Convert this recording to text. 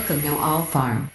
Welcome No All Farm.